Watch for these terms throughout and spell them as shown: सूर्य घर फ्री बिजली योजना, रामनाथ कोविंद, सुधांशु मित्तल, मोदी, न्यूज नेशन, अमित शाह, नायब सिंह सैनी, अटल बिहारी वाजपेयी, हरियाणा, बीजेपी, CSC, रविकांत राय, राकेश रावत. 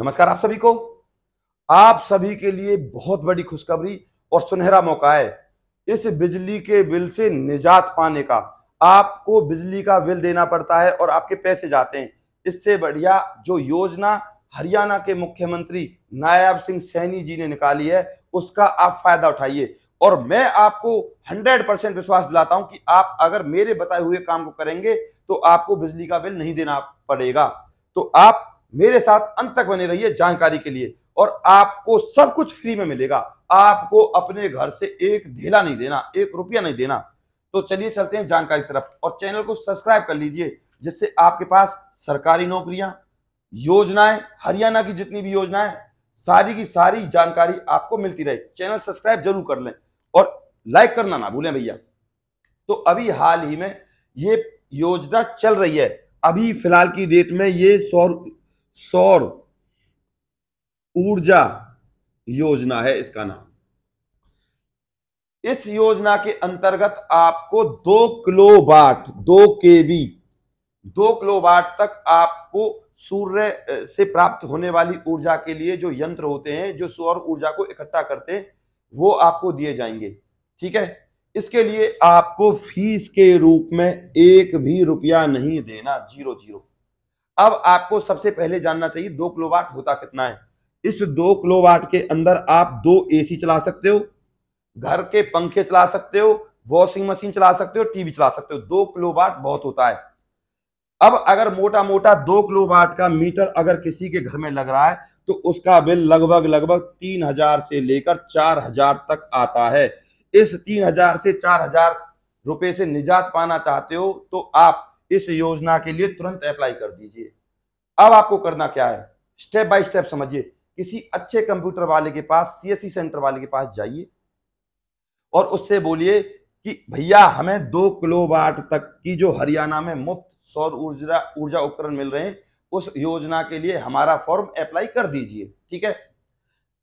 नमस्कार आप सभी को। आप सभी के लिए बहुत बड़ी खुशखबरी और सुनहरा मौका है इस बिजली के बिल से निजात पाने का। आपको बिजली का बिल देना पड़ता है और आपके पैसे जाते हैं। इससे बढ़िया जो योजना हरियाणा के मुख्यमंत्री नायब सिंह सैनी जी ने निकाली है उसका आप फायदा उठाइए। और मैं आपको 100% विश्वास दिलाता हूं कि आप अगर मेरे बताए हुए काम को करेंगे तो आपको बिजली का बिल नहीं देना पड़ेगा। तो आप मेरे साथ अंत तक बने रहिए जानकारी के लिए, और आपको सब कुछ फ्री में मिलेगा। आपको अपने घर से एक ढेला नहीं देना, एक रुपया नहीं देना। तो चलिए चलते हैं जानकारी की तरफ, और चैनल को सब्सक्राइब कर लीजिए जिससे आपके पास सरकारी नौकरियां, योजनाएं, हरियाणा की जितनी भी योजनाएं, सारी की सारी जानकारी आपको मिलती रहे। चैनल सब्सक्राइब जरूर कर लें और लाइक करना ना भूलें भैया। तो अभी हाल ही में ये योजना चल रही है। अभी फिलहाल की डेट में ये सौर ऊर्जा योजना है, इसका नाम। इस योजना के अंतर्गत आपको 2 किलोवाट तक आपको सूर्य से प्राप्त होने वाली ऊर्जा के लिए जो यंत्र होते हैं जो सौर ऊर्जा को इकट्ठा करते हैं वो आपको दिए जाएंगे। ठीक है, इसके लिए आपको फीस के रूप में एक भी रुपया नहीं देना, 0 0। अब आपको सबसे पहले जानना चाहिए 2 किलोवाट होता कितना है। इस 2 किलोवाट के अंदर आप 2 AC चला सकते हो, घर के पंखे चला सकते हो, वॉशिंग मशीन चला सकते हो, टीवी चला सकते हो। 2 किलोवाट बहुत होता है। अब अगर मोटा मोटा 2 किलोवाट का मीटर अगर किसी के घर में लग रहा है तो उसका बिल लगभग 3,000 से लेकर 4,000 तक आता है। इस 3,000 से 4,000 रुपए से निजात पाना चाहते हो तो आप इस योजना के लिए तुरंत अप्लाई कर दीजिए। अब आपको करना क्या है, स्टेप बाय स्टेप समझिए। किसी अच्छे कंप्यूटर वाले के पास, CSC सेंटर वाले के पास जाइए और उससे बोलिए कि भैया हमें 2 किलोवाट तक की जो हरियाणा में मुफ्त सौर ऊर्जा उपकरण मिल रहे हैं उस योजना के लिए हमारा फॉर्म अप्लाई कर दीजिए। ठीक है,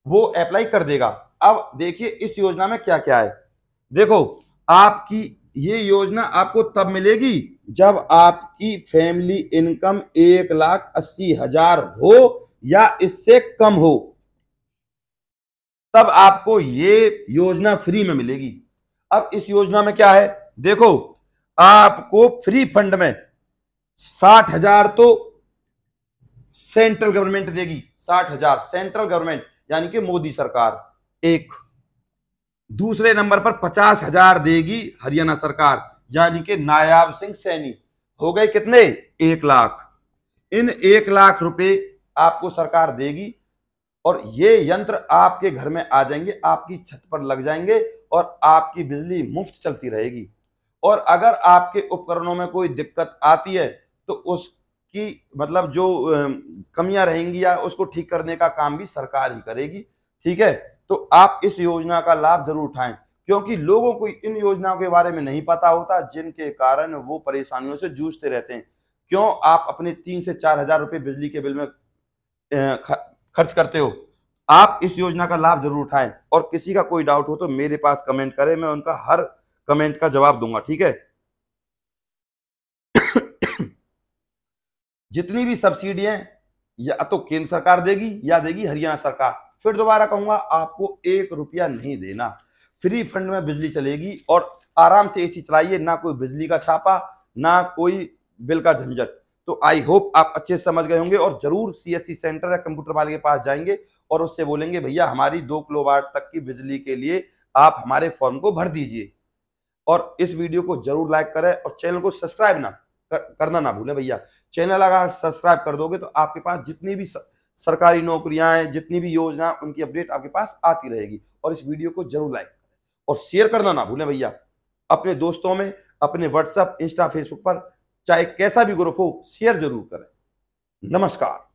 वो अप्लाई कर देगा। अब देखिए इस योजना में क्या क्या है। देखो, आपकी ये योजना आपको तब मिलेगी जब आपकी फैमिली इनकम 1,80,000 हो या इससे कम हो, तब आपको ये योजना फ्री में मिलेगी। अब इस योजना में क्या है, देखो आपको फ्री फंड में 60,000 तो सेंट्रल गवर्नमेंट देगी, 60,000 सेंट्रल गवर्नमेंट यानी कि मोदी सरकार एक। दूसरे नंबर पर 50,000 देगी हरियाणा सरकार यानी कि नायब सिंह सैनी। हो गए कितने, 1,00,000। इन 1,00,000 रुपए आपको सरकार देगी और ये यंत्र आपके घर में आ जाएंगे, आपकी छत पर लग जाएंगे और आपकी बिजली मुफ्त चलती रहेगी। और अगर आपके उपकरणों में कोई दिक्कत आती है तो उसकी मतलब जो कमियां रहेंगी या उसको ठीक करने का काम भी सरकार ही करेगी। ठीक है, तो आप इस योजना का लाभ जरूर उठाएं क्योंकि लोगों को इन योजनाओं के बारे में नहीं पता होता, जिनके कारण वो परेशानियों से जूझते रहते हैं। क्यों आप अपने 3,000 से 4,000 रुपए बिजली के बिल में खर्च करते हो? आप इस योजना का लाभ जरूर उठाएं। और किसी का कोई डाउट हो तो मेरे पास कमेंट करें, मैं उनका हर कमेंट का जवाब दूंगा। ठीक है, जितनी भी सब्सिडियां या तो केंद्र सरकार देगी या देगी हरियाणा सरकार। फिर दोबारा कहूंगा, आपको 1 रुपया नहीं देना। फ्री फंड में बिजली चलेगी और आराम से AC चलाइए, ना कोई बिजली का छापा, ना कोई बिल का झंझट। तो आई होप आप अच्छे से समझ गए होंगे। और जरूर CSC सेंटर या कंप्यूटर वाले के पास जाएंगे और उससे बोलेंगे भैया हमारी 2 किलोवाट तक की बिजली के लिए आप हमारे फॉर्म को भर दीजिए। और इस वीडियो को जरूर लाइक करें और चैनल को सब्सक्राइब करना ना भूलें भैया। चैनल अगर सब्सक्राइब कर दोगे तो आपके पास जितनी भी सरकारी नौकरियां हैं, जितनी भी योजना, उनकी अपडेट आपके पास आती रहेगी। और इस वीडियो को जरूर लाइक करें और शेयर करना ना भूलें भैया अपने दोस्तों में, अपने व्हाट्सएप, इंस्टा, फेसबुक पर, चाहे कैसा भी ग्रुप हो, शेयर जरूर करें। नमस्कार।